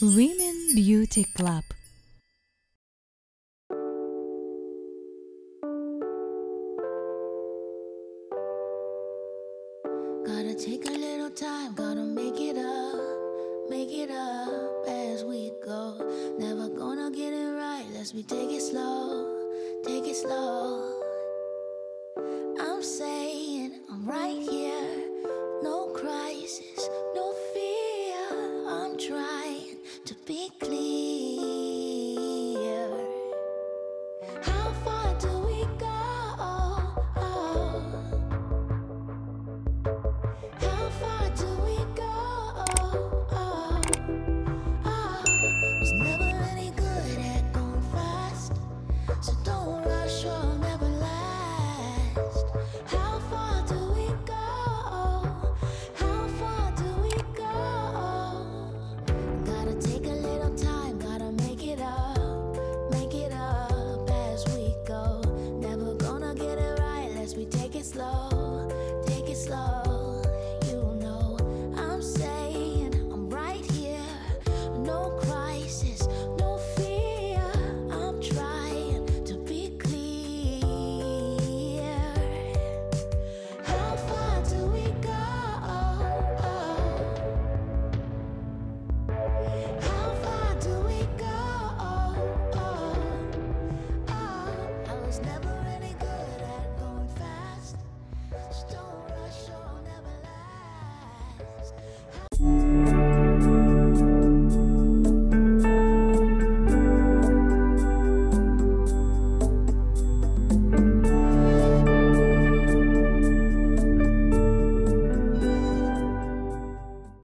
Women Beauty Club. Gotta take a little time, gotta make it up as we go. Never gonna get it right, let's take it slow, take it slow.